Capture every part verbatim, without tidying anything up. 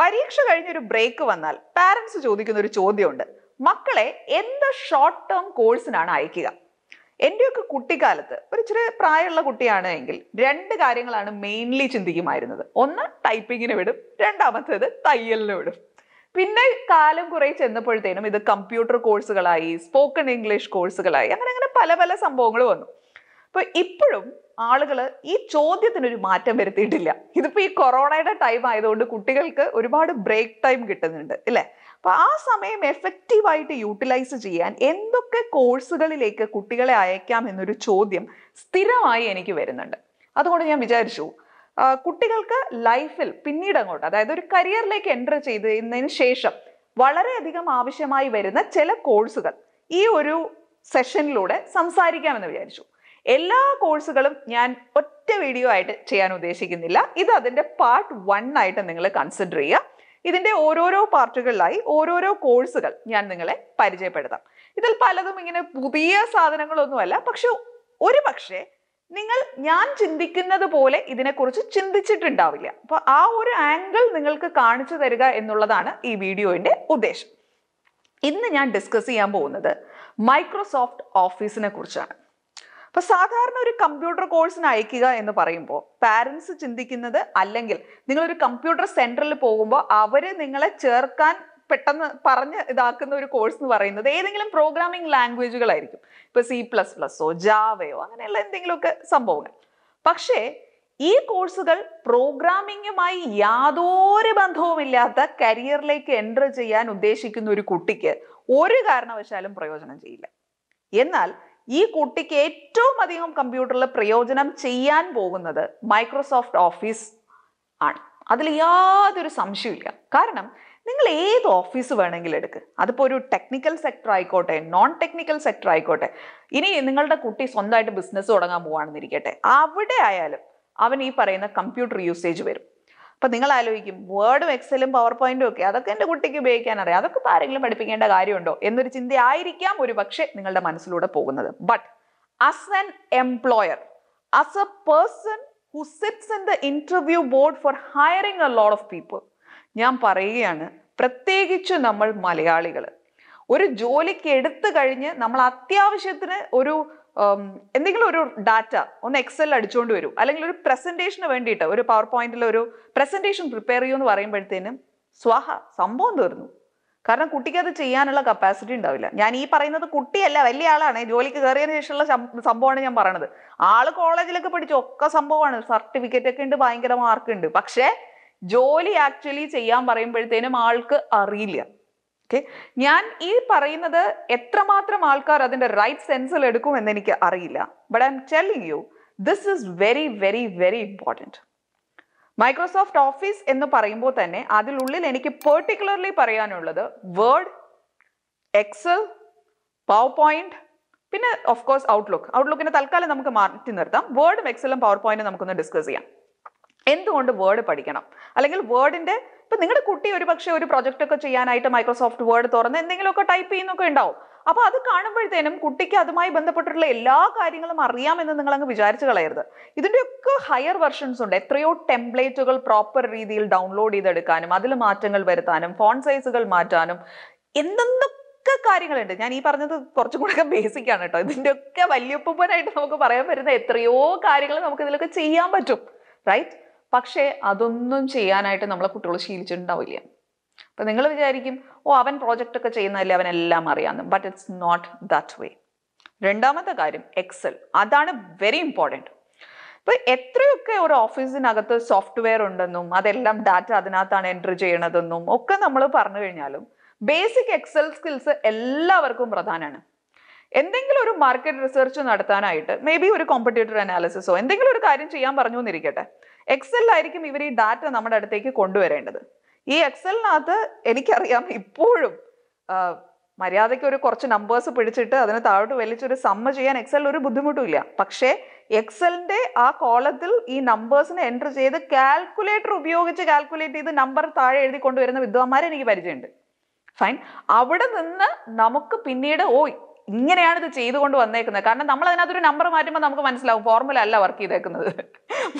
പരീക്ഷ കഴിഞ്ഞ ഒരു ബ്രേക്ക് വന്നാൽ പാരന്റ്സ് ചോദിക്കുന്ന ഒരു ചോദ്യമുണ്ട്, മക്കളെ എന്ത് ഷോർട്ട് ടേം കോഴ്സിനാണ് അയക്കുക? എൻ്റെയൊക്കെ കുട്ടിക്കാലത്ത് ഒരു ചെറിയ പ്രായമുള്ള കുട്ടിയാണ് എങ്കിൽ രണ്ട് കാര്യങ്ങളാണ് മെയിൻലി ചിന്തിക്കുമായിരുന്നത്. ഒന്ന് ടൈപ്പിങ്ങിന് വിടും, രണ്ടാമത്തേത് തയ്യലിന് വിടും. പിന്നെ കാലം കുറേ ചെന്നപ്പോഴത്തേനും ഇത് കമ്പ്യൂട്ടർ കോഴ്സുകളായി, സ്പോക്കൺ ഇംഗ്ലീഷ് കോഴ്സുകളായി, അങ്ങനെ അങ്ങനെ പല പല സംഭവങ്ങൾ വന്നു. അപ്പോൾ ഇപ്പോഴും ആളുകൾ ഈ ചോദ്യത്തിനൊരു മാറ്റം വരുത്തിയിട്ടില്ല. ഇതിപ്പോൾ ഈ കൊറോണയുടെ ടൈം ആയതുകൊണ്ട് കുട്ടികൾക്ക് ഒരുപാട് ബ്രേക്ക് ടൈം കിട്ടുന്നുണ്ട് അല്ലേ? അപ്പോൾ ആ സമയം എഫക്റ്റീവായിട്ട് യൂട്ടിലൈസ് ചെയ്യാൻ എന്തൊക്കെ കോഴ്സുകളിലേക്ക് കുട്ടികളെ അയക്കാം എന്നൊരു ചോദ്യം സ്ഥിരമായി എനിക്ക് വരുന്നുണ്ട്. അതുകൊണ്ട് ഞാൻ വിചാരിച്ചു കുട്ടികൾക്ക് ലൈഫിൽ പിന്നീട് അങ്ങോട്ട്, അതായത് ഒരു കരിയറിലേക്ക് എൻ്റർ ചെയ്തതിന് ശേഷം വളരെയധികം ആവശ്യമായി വരുന്ന ചില കോഴ്സുകൾ ഈ ഒരു സെഷനിലൂടെ സംസാരിക്കാമെന്ന് വിചാരിച്ചു. എല്ലാ കോഴ്സുകളും ഞാൻ ഒറ്റ വീഡിയോ ആയിട്ട് ചെയ്യാൻ ഉദ്ദേശിക്കുന്നില്ല. ഇത് അതിൻ്റെ പാർട്ട് വൺ ആയിട്ട് നിങ്ങൾ കൺസിഡർ ചെയ്യുക. ഇതിൻ്റെ ഓരോരോ പാർട്ടുകളിലായി ഓരോരോ കോഴ്സുകൾ ഞാൻ നിങ്ങളെ പരിചയപ്പെടുത്താം. ഇതിൽ പലതും ഇങ്ങനെ പുതിയ സാധനങ്ങളൊന്നുമല്ല, പക്ഷെ ഒരു പക്ഷേ നിങ്ങൾ ഞാൻ ചിന്തിക്കുന്നത് പോലെ ഇതിനെക്കുറിച്ച് ചിന്തിച്ചിട്ടുണ്ടാവില്ല. അപ്പോൾ ആ ഒരു ആംഗിൾ നിങ്ങൾക്ക് കാണിച്ചു തരിക എന്നുള്ളതാണ് ഈ വീഡിയോയുടെ ഉദ്ദേശം. ഇന്ന് ഞാൻ ഡിസ്കസ് ചെയ്യാൻ പോകുന്നത് മൈക്രോസോഫ്റ്റ് ഓഫീസിനെ കുറിച്ചാണ്. അപ്പോൾ സാധാരണ ഒരു കമ്പ്യൂട്ടർ കോഴ്സിന് അയക്കുക എന്ന് പറയുമ്പോൾ പാരൻസ് ചിന്തിക്കുന്നത്, അല്ലെങ്കിൽ നിങ്ങളൊരു കമ്പ്യൂട്ടർ സെൻറ്ററിൽ പോകുമ്പോൾ അവർ നിങ്ങളെ ചേർക്കാൻ പെട്ടെന്ന് പറഞ്ഞ് ഇതാക്കുന്ന ഒരു കോഴ്സ് എന്ന് പറയുന്നത് ഏതെങ്കിലും പ്രോഗ്രാമിംഗ് ലാംഗ്വേജുകളായിരിക്കും. ഇപ്പോൾ സി പ്ലസ് പ്ലസോ ജാവയോ അങ്ങനെയുള്ള എന്തെങ്കിലുമൊക്കെ സംഭവങ്ങൾ. പക്ഷേ ഈ കോഴ്സുകൾ പ്രോഗ്രാമിങ്ങുമായി യാതൊരു ബന്ധവുമില്ലാത്ത കരിയറിലേക്ക് എൻ്റർ ചെയ്യാൻ ഉദ്ദേശിക്കുന്ന ഒരു കുട്ടിക്ക് ഒരു കാരണവശാലും പ്രയോജനം ചെയ്യില്ല. എന്നാൽ ഈ കുട്ടിക്ക് ഏറ്റവും അധികം കമ്പ്യൂട്ടറിൽ പ്രയോജനം ചെയ്യാൻ പോകുന്നത് മൈക്രോസോഫ്റ്റ് ഓഫീസ് ആണ്. അതിൽ യാതൊരു സംശയമില്ല. കാരണം നിങ്ങൾ ഏത് ഓഫീസ് വേണമെങ്കിലും എടുക്കുക, അതിപ്പോൾ ഒരു ടെക്നിക്കൽ സെക്ടർ ആയിക്കോട്ടെ, നോൺ ടെക്നിക്കൽ സെക്ടർ ആയിക്കോട്ടെ, ഇനി നിങ്ങളുടെ കുട്ടി സ്വന്തമായിട്ട് ബിസിനസ് തുടങ്ങാൻ പോവാണെന്നിരിക്കട്ടെ, അവിടെ ആയാലും അവൻ ഈ പറയുന്ന കമ്പ്യൂട്ടർ യൂസേജ് വരും. അപ്പം നിങ്ങൾ ആലോചിക്കും, വേർഡും എക്സലും പവർ പോയിന്റും ഒക്കെ അതൊക്കെ എൻ്റെ കുട്ടിക്ക് ഉപയോഗിക്കാൻ അറിയാം, അതൊക്കെ ഇപ്പോൾ ആരെങ്കിലും പഠിപ്പിക്കേണ്ട കാര്യമുണ്ടോ എന്നൊരു ചിന്തയായിരിക്കാം ഒരു പക്ഷേ നിങ്ങളുടെ മനസ്സിലൂടെ പോകുന്നത്. But as an employer, as a person who sits in the interview board for hiring a lot of people, ഞാൻ പറയുകയാണ്, പ്രത്യേകിച്ച് നമ്മൾ മലയാളികൾ ഒരു ജോലിക്ക് എടുത്തു കഴിഞ്ഞ് നമ്മൾ അത്യാവശ്യത്തിന് ഒരു എന്തെങ്കിലും ഒരു ഡാറ്റ ഒന്ന് എക്സൽ അടിച്ചുകൊണ്ട് വരും, അല്ലെങ്കിൽ ഒരു പ്രസൻറ്റേഷന് വേണ്ടിയിട്ട് ഒരു പവർ പോയിന്റിൽ ഒരു പ്രസൻറ്റേഷൻ പ്രിപ്പയർ ചെയ്യൂ എന്ന് പറയുമ്പോഴത്തേനും സ്വാഹ സംഭവം തീർന്നു. കാരണം കുട്ടിക്ക് അത് ചെയ്യാനുള്ള കപ്പാസിറ്റി ഉണ്ടാവില്ല. ഞാൻ ഈ പറയുന്നത് കുട്ടിയല്ല, വലിയ ആളാണ്, ജോലിക്ക് കയറിയതിനു ശേഷമുള്ള സംഭവമാണ് ഞാൻ പറയണത്. ആള് കോളേജിലൊക്കെ പഠിച്ചു, ഒക്കെ സംഭവമാണ്, സർട്ടിഫിക്കറ്റ് ഒക്കെ ഉണ്ട്, ഭയങ്കര മാർക്കുണ്ട്. പക്ഷേ ജോലി ആക്ച്വലി ചെയ്യാൻ പറയുമ്പോഴത്തേനും ആൾക്ക് അറിയില്ല. ഓക്കെ, ഞാൻ ഈ പറയുന്നത് എത്രമാത്രം ആൾക്കാർ അതിൻ്റെ റൈറ്റ് സെൻസിൽ എടുക്കുമെന്ന് എനിക്ക് അറിയില്ല. But I M telling you this is very very very important. Microsoft office എന്ന് പറയുമ്പോൾ തന്നെ അതിനുള്ളിൽ എനിക്ക് പെർട്ടിക്കുലർലി പറയാനുള്ളത് വേർഡ്, എക്സൽ, പവർ പോയിന്റ്, പിന്നെ ഓഫ് കോഴ്സ് ഔട്ട്ലുക്ക്. ഔട്ട്ലുക്കിനെ തൽക്കാലം നമുക്ക് മാറ്റി നിർത്താം. വേർഡും എക്സലും പവർ പോയിന്റും നമുക്കൊന്ന് ഡിസ്കസ് ചെയ്യാം. എന്തുകൊണ്ട് വേർഡ് പഠിക്കണം, അല്ലെങ്കിൽ വേർഡിൻ്റെ ഇപ്പം നിങ്ങളുടെ കുട്ടി ഒരു പക്ഷേ ഒരു പ്രൊജക്റ്റൊക്കെ ചെയ്യാനായിട്ട് മൈക്രോസോഫ്റ്റ് വേർഡ് തുറന്ന് എന്തെങ്കിലുമൊക്കെ ടൈപ്പ് ചെയ്യുന്നൊക്കെ ഉണ്ടാവും. അപ്പോൾ അത് കാണുമ്പോഴത്തേനും കുട്ടിക്ക് അതുമായി ബന്ധപ്പെട്ടിട്ടുള്ള എല്ലാ കാര്യങ്ങളും അറിയാമെന്ന് നിങ്ങളങ്ങ് വിചാരിച്ച് കളയരുത്. ഇതിൻ്റെയൊക്കെ ഹയർ വെർഷൻസ് ഉണ്ട്. എത്രയോ ടെംപ്ലേറ്റുകൾ പ്രോപ്പർ രീതിയിൽ ഡൗൺലോഡ് ചെയ്തെടുക്കാനും അതിൽ മാറ്റങ്ങൾ വരുത്താനും ഫോൺ സൈസുകൾ മാറ്റാനും എന്തെന്തൊക്കെ കാര്യങ്ങളുണ്ട്. ഞാൻ ഈ പറഞ്ഞത് കുറച്ചും കൂടെ ബേസിക്കാണ് കേട്ടോ. ഇതിൻ്റെയൊക്കെ വല്യപ്പൂപ്പനായിട്ട് നമുക്ക് പറയാൻ പറ്റുന്ന എത്രയോ കാര്യങ്ങൾ നമുക്ക് ഇതിലൊക്കെ ചെയ്യാൻ പറ്റും, റൈറ്റ്? പക്ഷേ അതൊന്നും ചെയ്യാനായിട്ട് നമ്മളെ കുട്ടികൾ ശീലിച്ചിട്ടുണ്ടാവില്ല. അപ്പം നിങ്ങൾ വിചാരിക്കും, ഓ അവൻ പ്രോജക്റ്റൊക്കെ ചെയ്യുന്നതല്ലേ അവനെല്ലാം അറിയാമെന്ന്. But it's not that way. രണ്ടാമത്തെ കാര്യം എക്സൽ, അതാണ് വെരി ഇമ്പോർട്ടൻറ്റ്. ഇപ്പം എത്രയൊക്കെ ഒരു ഓഫീസിനകത്ത് സോഫ്റ്റ്വെയർ ഉണ്ടെന്നും അതെല്ലാം ഡാറ്റ അതിനകത്താണ് എൻ്റർ ചെയ്യണതെന്നും ഒക്കെ നമ്മൾ പറഞ്ഞു കഴിഞ്ഞാലും ബേസിക് എക്സൽ സ്കിൽസ് എല്ലാവർക്കും പ്രധാനമാണ്. എന്തെങ്കിലും ഒരു മാർക്കറ്റ് റിസർച്ച് നടത്താനായിട്ട്, മേ ബി ഒരു കോമ്പറ്റേറ്റർ അനാലിസിസോ എന്തെങ്കിലും ഒരു കാര്യം ചെയ്യാൻ പറഞ്ഞു എന്നിരിക്കട്ടെ, എക്സലിലായിരിക്കും ഇവർ ഈ ഡാറ്റ നമ്മുടെ അടുത്തേക്ക് കൊണ്ടുവരേണ്ടത്. ഈ എക്സലിനകത്ത് എനിക്കറിയാം ഇപ്പോഴും മര്യാദയ്ക്ക് ഒരു കുറച്ച് നമ്പേഴ്സ് പിടിച്ചിട്ട് അതിന് താഴോട്ട് വലിച്ചൊരു സമ്മ ചെയ്യാൻ എക്സലിൽ ഒരു ബുദ്ധിമുട്ടുമില്ല. പക്ഷേ എക്സലിൻ്റെ ആ കോളത്തിൽ ഈ നമ്പേഴ്സിനെ എൻ്റർ ചെയ്ത് കാൽക്കുലേറ്റർ ഉപയോഗിച്ച് കാൽക്കുലേറ്റ് ചെയ്ത് നമ്പർ താഴെ എഴുതി കൊണ്ടുവരുന്ന വിദ്വാന്മാരെ എനിക്ക് പരിചയമുണ്ട്. ഫൈൻ, അവിടെ നിന്ന് നമുക്ക് പിന്നീട് ഓ ഇങ്ങനെയാണ് ഇത് ചെയ്തുകൊണ്ട് വന്നേക്കുന്നത്. കാരണം നമ്മൾ അതിനകത്തൊരു നമ്പർ മാറ്റുമ്പോൾ നമുക്ക് മനസ്സിലാവും ഫോർമുല അല്ല വർക്ക് ചെയ്തേക്കുന്നത്,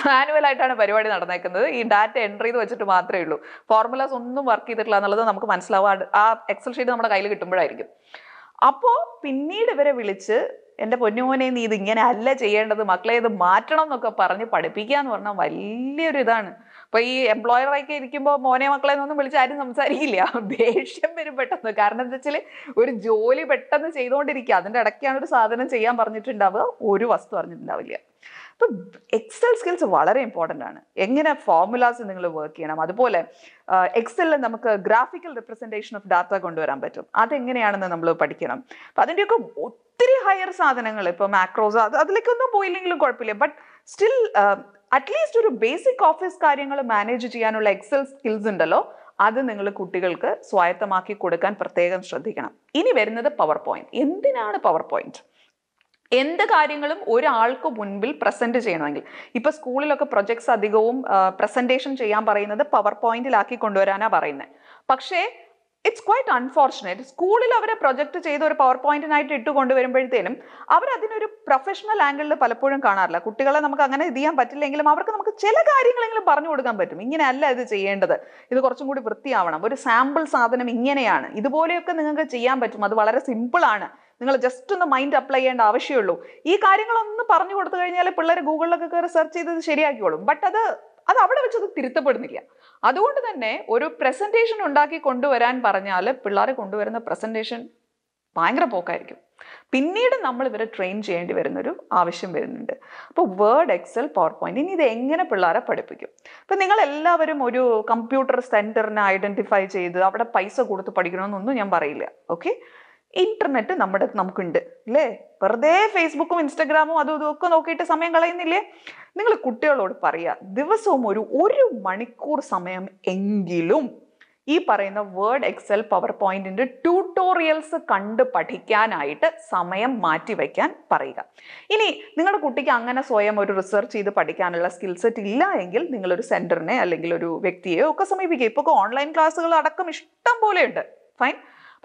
മാനുവലായിട്ടാണ് പരിപാടി നടന്നേക്കുന്നത്. ഈ ഡാറ്റ എൻട്രി ചെയ്ത് വെച്ചിട്ട് മാത്രമേ ഉള്ളൂ, ഫോർമുലാസ് ഒന്നും വർക്ക് ചെയ്തിട്ടില്ല എന്നുള്ളത് നമുക്ക് മനസ്സിലാവും ആ എക്സൽ ഷീറ്റ് നമ്മുടെ കയ്യിൽ കിട്ടുമ്പോഴായിരിക്കും. അപ്പോൾ പിന്നീട് ഇവരെ വിളിച്ച് എൻ്റെ പൊന്നുമോനെ നീ ഇത് ഇങ്ങനെ അല്ല ചെയ്യേണ്ടത്, മക്കളെ ഇത് മാറ്റണം എന്നൊക്കെ പറഞ്ഞ് പഠിപ്പിക്കുക എന്ന് പറഞ്ഞാൽ വലിയൊരു ഇതാണ്. അപ്പോൾ ഈ എംപ്ലോയറൊക്കെ ഇരിക്കുമ്പോൾ മോനെ മക്കളെ എന്നൊന്നും വിളിച്ച് ആരും സംസാരിക്കില്ല, ദേഷ്യം വരും പെട്ടെന്ന്. കാരണം എന്താ വെച്ചാൽ ഒരു ജോലി പെട്ടെന്ന് ചെയ്തുകൊണ്ടിരിക്കുക, അതിൻ്റെ ഇടയ്ക്കാണ് ഒരു സാധനം ചെയ്യാൻ പറഞ്ഞിട്ടുണ്ടാവുക, ഒരു വസ്തു പറഞ്ഞിട്ടുണ്ടാവില്ല. അപ്പം എക്സൽ സ്കിൽസ് വളരെ ഇമ്പോർട്ടൻ്റ് ആണ്. എങ്ങനെ ഫോർമുലാസ് നിങ്ങൾ വർക്ക് ചെയ്യണം, അതുപോലെ എക്സലിൽ നമുക്ക് ഗ്രാഫിക്കൽ റെപ്രസെൻറ്റേഷൻ ഓഫ് ഡാറ്റ കൊണ്ടുവരാൻ പറ്റും, അതെങ്ങനെയാണെന്ന് നമ്മൾ പഠിക്കണം. അപ്പം അതിൻ്റെയൊക്കെ ഒത്തിരി ഹയർ സാധനങ്ങൾ ഇപ്പോൾ മാക്രോസ് അത് അതിലേക്കൊന്നും പോയില്ലെങ്കിലും കുഴപ്പമില്ല, ബട്ട് സ്റ്റിൽ അറ്റ്ലീസ്റ്റ് ഒരു ബേസിക് ഓഫീസ് കാര്യങ്ങൾ മാനേജ് ചെയ്യാനുള്ള എക്സൽ സ്കിൽസ് ഉണ്ടല്ലോ, അത് നിങ്ങൾ കുട്ടികൾക്ക് സ്വായത്തമാക്കി കൊടുക്കാൻ പ്രത്യേകം ശ്രദ്ധിക്കണം. ഇനി വരുന്നത് പവർ പോയിന്റ്. എന്തിനാണ് പവർ പോയിന്റ്? എന്ത് കാര്യങ്ങളും ഒരാൾക്ക് മുൻപിൽ പ്രസൻറ്റ് ചെയ്യണമെങ്കിൽ, ഇപ്പോൾ സ്കൂളിലൊക്കെ പ്രൊജക്ട്സ് അധികവും പ്രസൻറ്റേഷൻ ചെയ്യാൻ പറയുന്നത് പവർ പോയിന്റിലാക്കി കൊണ്ടുവരാനാണ് പറയുന്നത്. പക്ഷേ ഇറ്റ്സ് ക്വൈറ്റ് അൺഫോർച്ചുനേറ്റ്, സ്കൂളിൽ അവരെ പ്രൊജക്റ്റ് ചെയ്ത് ഒരു പവർ പോയിന്റിനായിട്ട് ഇട്ട് കൊണ്ടുവരുമ്പോഴത്തേനും അവരതിനൊരു പ്രൊഫഷണൽ ആംഗിളിൽ പലപ്പോഴും കാണാറില്ല. കുട്ടികളെ നമുക്ക് അങ്ങനെ ഇത് ചെയ്യാൻ പറ്റില്ലെങ്കിലും അവർക്ക് നമുക്ക് ചില കാര്യങ്ങളെങ്കിലും പറഞ്ഞു കൊടുക്കാൻ പറ്റും, ഇങ്ങനെയല്ല ഇത് ചെയ്യേണ്ടത്, ഇത് കുറച്ചും കൂടി വൃത്തിയാവണം, ഒരു സാമ്പിൾ സാധനം ഇങ്ങനെയാണ്, ഇതുപോലെയൊക്കെ നിങ്ങൾക്ക് ചെയ്യാൻ പറ്റും, അത് വളരെ സിമ്പിളാണ്, നിങ്ങൾ ജസ്റ്റ് ഒന്ന് മൈൻഡ് അപ്ലൈ ചെയ്യേണ്ട ആവശ്യമുള്ളൂ. ഈ കാര്യങ്ങളൊന്ന് പറഞ്ഞു കൊടുത്തു കഴിഞ്ഞാൽ പിള്ളേർ ഗൂഗിളിലൊക്കെ റിസർച്ച് ചെയ്ത് ശരിയാക്കിക്കോളും. ബട്ട് അത് അത് അവിടെ വെച്ചത് തിരുത്തപ്പെടുന്നില്ല. അതുകൊണ്ട് തന്നെ ഒരു പ്രസൻറ്റേഷൻ ഉണ്ടാക്കി കൊണ്ടുവരാൻ പറഞ്ഞാൽ പിള്ളേർ കൊണ്ടുവരുന്ന പ്രസൻറ്റേഷൻ ഭയങ്കര പോക്കായിരിക്കും. പിന്നീട് നമ്മൾ ഇവരെ ട്രെയിൻ ചെയ്യേണ്ടി വരുന്നൊരു ആവശ്യം വരുന്നുണ്ട്. അപ്പോൾ വേർഡ്, എക്സൽ, പവർ പോയിന്റ്, ഇനി ഇത് എങ്ങനെ പിള്ളേരെ പഠിപ്പിക്കും? ഇപ്പം നിങ്ങളെല്ലാവരും ഒരു കമ്പ്യൂട്ടർ സെൻറ്ററിനെ ഐഡൻറ്റിഫൈ ചെയ്ത് അവിടെ പൈസ കൊടുത്ത് പഠിക്കണമെന്നൊന്നും ഞാൻ പറയില്ല. ഓക്കെ, ഇന്റർനെറ്റ് നമ്മുടെ നമുക്കുണ്ട് അല്ലേ? വെറുതെ ഫേസ്ബുക്കും ഇൻസ്റ്റഗ്രാമും അതും ഇതൊക്കെ നോക്കിയിട്ട് സമയം കളയുന്നില്ലേ? നിങ്ങൾ കുട്ടികളോട് പറയുക, ദിവസവും ഒരു ഒരു മണിക്കൂർ സമയം എങ്കിലും ഈ പറയുന്ന വേർഡ്, എക്സൽ, പവർ പോയിന്റിന്റെ ട്യൂട്ടോറിയൽസ് കണ്ട് പഠിക്കാനായിട്ട് സമയം മാറ്റിവെക്കാൻ പറയുക. ഇനി നിങ്ങളുടെ കുട്ടിക്ക് അങ്ങനെ സ്വയം ഒരു റിസർച്ച് ചെയ്ത് പഠിക്കാനുള്ള സ്കിൽ സെറ്റ് ഇല്ല എങ്കിൽ നിങ്ങളൊരു സെന്ററിനെ അല്ലെങ്കിൽ ഒരു വ്യക്തിയെയോ ഒക്കെ സമീപിക്കുക. ഇപ്പോൾ ഓൺലൈൻ ക്ലാസ്സുകൾ അടക്കം ഇഷ്ടം പോലെയുണ്ട്, ഫൈൻ.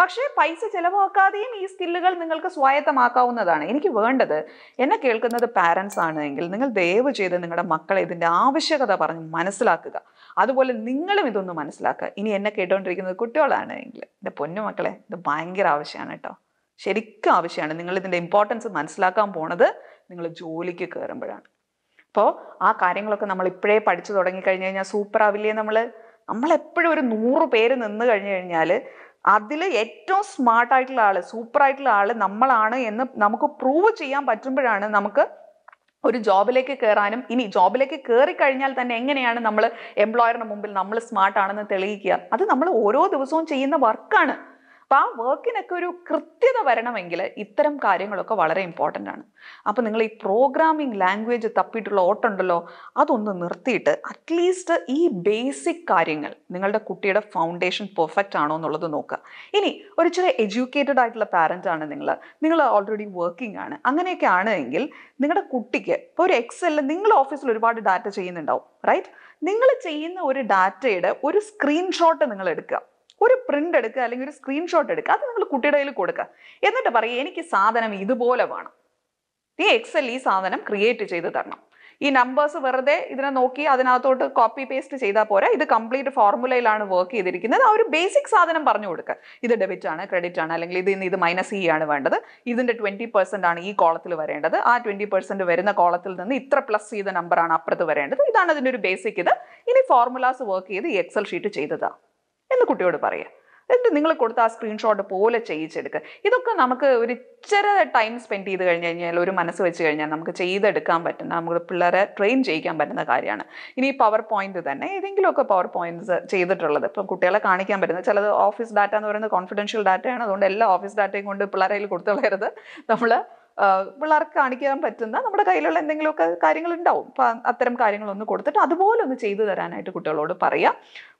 പക്ഷേ പൈസ ചിലവാക്കാതെയും ഈ സ്കില്ലുകൾ നിങ്ങൾക്ക് സ്വായത്തമാക്കാവുന്നതാണ്. എനിക്ക് വേണ്ടത്, എന്നെ കേൾക്കുന്നത് പാരൻസ് ആണെങ്കിൽ നിങ്ങൾ ദയവ് ചെയ്ത് നിങ്ങളുടെ മക്കളെ ഇതിൻ്റെ ആവശ്യകത പറഞ്ഞ് മനസ്സിലാക്കുക. അതുപോലെ നിങ്ങളും ഇതൊന്ന് മനസ്സിലാക്കുക. ഇനി എന്നെ കേട്ടുകൊണ്ടിരിക്കുന്നത് കുട്ടികളാണെങ്കിൽ എൻ്റെ പൊന്നു മക്കളെ ഇത് ഭയങ്കര ആവശ്യമാണ് കേട്ടോ, ശരിക്കും ആവശ്യമാണ്. നിങ്ങൾ ഇതിൻ്റെ ഇമ്പോർട്ടൻസ് മനസ്സിലാക്കാൻ പോണത് നിങ്ങൾ ജോലിക്ക് കയറുമ്പോഴാണ്. അപ്പോൾ ആ കാര്യങ്ങളൊക്കെ നമ്മൾ ഇപ്പോഴേ പഠിച്ചു തുടങ്ങിക്കഴിഞ്ഞ് കഴിഞ്ഞാൽ സൂപ്പറാവില്ലേ? നമ്മൾ നമ്മളെപ്പോഴും ഒരു നൂറ് പേര് നിന്ന് കഴിഞ്ഞു കഴിഞ്ഞാൽ അതിൽ ഏറ്റവും സ്മാർട്ടായിട്ടുള്ള ആൾ, സൂപ്പറായിട്ടുള്ള ആൾ നമ്മളാണ് എന്ന് നമുക്ക് പ്രൂവ് ചെയ്യാൻ പറ്റുമ്പോഴാണ് നമുക്ക് ഒരു ജോബിലേക്ക് കയറാനും, ഇനി ജോബിലേക്ക് കയറിക്കഴിഞ്ഞാൽ തന്നെ എങ്ങനെയാണ് നമ്മൾ എംപ്ലോയറിന് മുമ്പിൽ നമ്മൾ സ്മാർട്ടാണെന്ന് തെളിയിക്കുക. അത് നമ്മൾ ഓരോ ദിവസവും ചെയ്യുന്ന വർക്കാണ്. അപ്പോൾ ആ വർക്കിനൊക്കെ ഒരു കൃത്യത വരണമെങ്കിൽ ഇത്തരം കാര്യങ്ങളൊക്കെ വളരെ ഇമ്പോർട്ടൻ്റ് ആണ്. അപ്പോൾ നിങ്ങൾ ഈ പ്രോഗ്രാമിംഗ് ലാംഗ്വേജ് തപ്പിയിട്ടുള്ള ഓട്ടുണ്ടല്ലോ, അതൊന്ന് നിർത്തിയിട്ട് അറ്റ്ലീസ്റ്റ് ഈ ബേസിക് കാര്യങ്ങൾ നിങ്ങളുടെ കുട്ടിയുടെ ഫൗണ്ടേഷൻ പെർഫെക്റ്റ് ആണോ എന്നുള്ളത് നോക്കുക. ഇനി ഒരു ചില എഡ്യൂക്കേറ്റഡ് ആയിട്ടുള്ള പാരൻ്റ് ആണ് നിങ്ങൾ, നിങ്ങൾ ഓൾറെഡി വർക്കിംഗ് ആണ്, അങ്ങനെയൊക്കെ ആണെങ്കിൽ നിങ്ങളുടെ കുട്ടിക്ക് ഇപ്പോൾ ഒരു എക്സലിൽ നിങ്ങൾ ഓഫീസിൽ ഒരുപാട് ഡാറ്റ ചെയ്യുന്നുണ്ടാവും, റൈറ്റ്? നിങ്ങൾ ചെയ്യുന്ന ഒരു ഡാറ്റയുടെ ഒരു സ്ക്രീൻഷോട്ട് നിങ്ങൾ എടുക്കുക, ഒരു പ്രിന്റ് എടുക്കുക അല്ലെങ്കിൽ ഒരു സ്ക്രീൻഷോട്ട് എടുക്കുക, അത് നിങ്ങൾ കുട്ടിയുടെ കയ്യിൽ കൊടുക്കുക. എന്നിട്ട് പറയുക, എനിക്ക് സാധനം ഇതുപോലെ വേണം, ഈ എക്സൽ ഈ സാധനം ക്രിയേറ്റ് ചെയ്ത് തരണം, ഈ നമ്പേഴ്സ് വെറുതെ ഇതിനെ നോക്കി അതിനകത്തോട്ട് കോപ്പി പേസ്റ്റ് ചെയ്താൽ പോരാ, ഇത് കംപ്ലീറ്റ് ഫോർമുലയിലാണ് വർക്ക് ചെയ്തിരിക്കുന്നത്. ആ ഒരു ബേസിക് സാധനം പറഞ്ഞു കൊടുക്കുക, ഇത് ഡെബിറ്റ് ആണ്, ക്രെഡിറ്റ് ആണ്, അല്ലെങ്കിൽ ഇത് ഇത് മൈനസ് ഇ ആണ് വേണ്ടത്, ഇതിൻ്റെ ട്വൻറ്റി പെർസെൻ്റ് ആണ് ഈ കോളത്തിൽ വരേണ്ടത്, ആ ട്വൻറ്റി പെർസെൻറ്റ് വരുന്ന കോളത്തിൽ നിന്ന് ഇത്ര പ്ലസ് ചെയ്ത നമ്പറാണ് അപ്പുറത്ത് വരേണ്ടത്, ഇതാണ് അതിൻ്റെ ഒരു ബേസിക്. ഇത് ഇനി ഫോർമുലാസ് വർക്ക് ചെയ്ത് ഈ എക്സൽ ഷീറ്റ് ചെയ്തതാണ് എന്ന് കുട്ടിയോട് പറയുക. എന്നിട്ട് നിങ്ങൾ കൊടുത്ത ആ സ്ക്രീൻഷോട്ട് പോലെ ചെയ്യിച്ചെടുക്കുക. ഇതൊക്കെ നമുക്ക് ഒരു ഇച്ചിരി ടൈം സ്പെൻഡ് ചെയ്ത് കഴിഞ്ഞ് കഴിഞ്ഞാൽ, ഒരു മനസ്സ് വെച്ച് കഴിഞ്ഞാൽ നമുക്ക് ചെയ്തെടുക്കാൻ പറ്റുന്ന, നമുക്ക് പിള്ളേരെ ട്രെയിൻ ചെയ്യിക്കാൻ പറ്റുന്ന കാര്യമാണ്. ഇനി ഈ പവർ പോയിന്റ് തന്നെ, ഏതെങ്കിലുമൊക്കെ പവർ പോയിന്റ്സ് ചെയ്തിട്ടുള്ളത് ഇപ്പം കുട്ടികളെ കാണിക്കാൻ പറ്റുന്നത്, ചിലത് ഓഫീസ് ഡാറ്റ എന്ന് പറയുന്നത് കോൺഫിഡൻഷ്യൽ ഡാറ്റയാണ്, അതുകൊണ്ട് എല്ലാ ഓഫീസ് ഡാറ്റയും കൊണ്ട് പിള്ളേരെ കയ്യിൽ കൊടുത്തു കളയരുത്. നമ്മൾ പിള്ളേർക്ക് കാണിക്കാൻ പറ്റുന്ന നമ്മുടെ കയ്യിലുള്ള എന്തെങ്കിലുമൊക്കെ കാര്യങ്ങളുണ്ടാവും, അപ്പം അത്തരം കാര്യങ്ങളൊന്ന് കൊടുത്തിട്ട് അതുപോലെ ഒന്ന് ചെയ്തു തരാനായിട്ട് കുട്ടികളോട് പറയുക.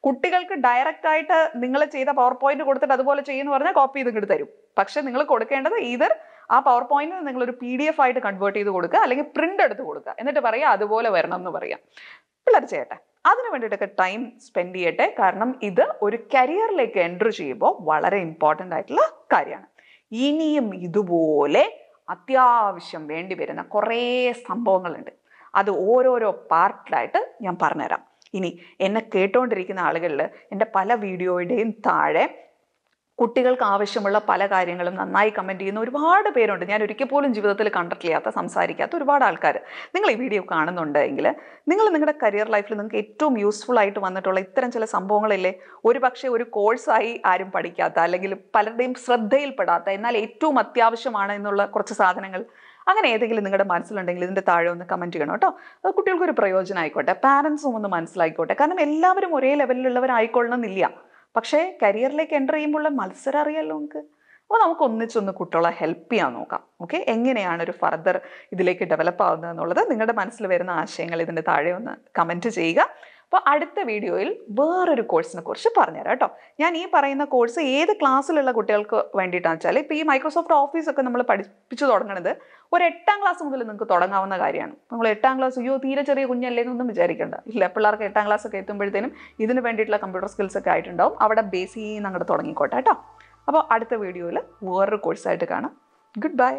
കുട്ടികൾക്ക് ഡയറക്റ്റായിട്ട് നിങ്ങൾ ചെയ്ത പവർ പോയിന്റ് കൊടുത്തിട്ട് അതുപോലെ ചെയ്യുമെന്ന് പറഞ്ഞാൽ കോപ്പി ചെയ്ത് ഇങ്ങോട്ട് തരും. പക്ഷെ നിങ്ങൾ കൊടുക്കേണ്ടത് ഈതർ ആ പവർ പോയിന്റ് നിങ്ങളൊരു പി ഡി എഫ് ആയിട്ട് കൺവേർട്ട് ചെയ്ത് കൊടുക്കുക, അല്ലെങ്കിൽ പ്രിൻ്റ് എടുത്ത് കൊടുക്കുക, എന്നിട്ട് പറയുക അതുപോലെ വരണം എന്ന് പറയാം. പിള്ളേർ ചെയ്യട്ടെ, അതിനു വേണ്ടിയിട്ടൊക്കെ ടൈം സ്പെൻഡ് ചെയ്യട്ടെ. കാരണം ഇത് ഒരു കരിയറിലേക്ക് എൻ്റർ ചെയ്യുമ്പോൾ വളരെ ഇമ്പോർട്ടൻ്റ് ആയിട്ടുള്ള കാര്യമാണ്. ഇനിയും ഇതുപോലെ അത്യാവശ്യം വേണ്ടി വരുന്ന കുറേ സംഭവങ്ങളുണ്ട്. അത് ഓരോരോ പാർട്ടിലായിട്ട് ഞാൻ പറഞ്ഞുതരാം. ഇനി എന്നെ കേട്ടുകൊണ്ടിരിക്കുന്ന ആളുകളിൽ എൻ്റെ പല വീഡിയോയുടെയും താഴെ കുട്ടികൾക്ക് ആവശ്യമുള്ള പല കാര്യങ്ങളും നന്നായി കമൻറ്റ് ചെയ്യുന്ന ഒരുപാട് പേരുണ്ട്. ഞാൻ ഒരിക്കൽ പോലും ജീവിതത്തിൽ കണ്ടിട്ടില്ലാത്ത സംസാരിക്കാത്ത ഒരുപാട് ആൾക്കാർ. നിങ്ങൾ ഈ വീഡിയോ കാണുന്നുണ്ടെങ്കിൽ നിങ്ങൾ നിങ്ങളുടെ കരിയർ ലൈഫിൽ നിങ്ങൾക്ക് ഏറ്റവും യൂസ്ഫുൾ ആയിട്ട് വന്നിട്ടുള്ള ഇത്തരം ചില സംഭവങ്ങളില്ലേ, ഒരു പക്ഷേ ഒരു കോഴ്സായി ആരും പഠിക്കാത്ത അല്ലെങ്കിൽ പലരുടെയും ശ്രദ്ധയിൽപ്പെടാത്ത എന്നാൽ ഏറ്റവും അത്യാവശ്യമാണ് എന്നുള്ള കുറച്ച് സാധനങ്ങൾ, അങ്ങനെ ഏതെങ്കിലും നിങ്ങളുടെ മനസ്സിലുണ്ടെങ്കിൽ ഇതിൻ്റെ താഴെ ഒന്ന് കമൻറ്റ് ചെയ്യണം കേട്ടോ. അത് കുട്ടികൾക്കൊരു പ്രയോജനം ആയിക്കോട്ടെ, പാരൻസും ഒന്ന് മനസ്സിലായിക്കോട്ടെ. കാരണം എല്ലാവരും ഒരേ ലെവലിലുള്ളവരായിക്കൊള്ളണമെന്നില്ല. പക്ഷേ കരിയറിലേക്ക് എൻ്റർ ചെയ്യുമ്പോൾ മത്സരം അറിയാമല്ലോ നമുക്ക്. അപ്പോൾ നമുക്ക് ഒന്നിച്ചൊന്ന് കുട്ടികളെ ഹെൽപ്പ് ചെയ്യാൻ നോക്കാം. ഓക്കെ, എങ്ങനെയാണ് ഒരു ഫർദർ ഇതിലേക്ക് ഡെവലപ്പ് ആവുന്നത് എന്നുള്ളത് നിങ്ങളുടെ മനസ്സിൽ വരുന്ന ആശയങ്ങൾ ഇതിൻ്റെ താഴെ ഒന്ന് കമൻറ്റ് ചെയ്യുക. അപ്പോൾ അടുത്ത വീഡിയോയിൽ വേറൊരു കോഴ്സിനെ കുറിച്ച് പറഞ്ഞുതരാം കേട്ടോ. ഞാൻ ഈ പറയുന്ന കോഴ്സ് ഏത് ക്ലാസ്സിലുള്ള കുട്ടികൾക്ക് വേണ്ടിയിട്ടാണെന്ന് വെച്ചാൽ, ഇപ്പോൾ ഈ മൈക്രോസോഫ്റ്റ് ഓഫീസൊക്കെ നമ്മൾ പഠിപ്പിച്ചു തുടങ്ങുന്നത് ഒരു എട്ടാം ക്ലാസ് മുതൽ നിങ്ങൾക്ക് തുടങ്ങാവുന്ന കാര്യമാണ്. നമ്മൾ എട്ടാം ക്ലാസ് അയ്യോ തീരെ ചെറിയ കുഞ്ഞല്ലേ എന്നൊന്നും വിചാരിക്കേണ്ട. ഇല്ല, പിള്ളേർക്ക് എട്ടാം ക്ലാസ്സൊക്കെ എത്തുമ്പോഴത്തേനും ഇതിന് വേണ്ടിയിട്ടുള്ള കമ്പ്യൂട്ടർ സ്കിൽസൊക്കെ ആയിട്ടുണ്ടാവും. അവിടെ ബേസ് ചെയ്യുന്ന അങ്ങോട്ട് തുടങ്ങിക്കോട്ടെ കേട്ടോ. അപ്പോൾ അടുത്ത വീഡിയോയിൽ വേറൊരു കോഴ്സായിട്ട് കാണാം. Good bye.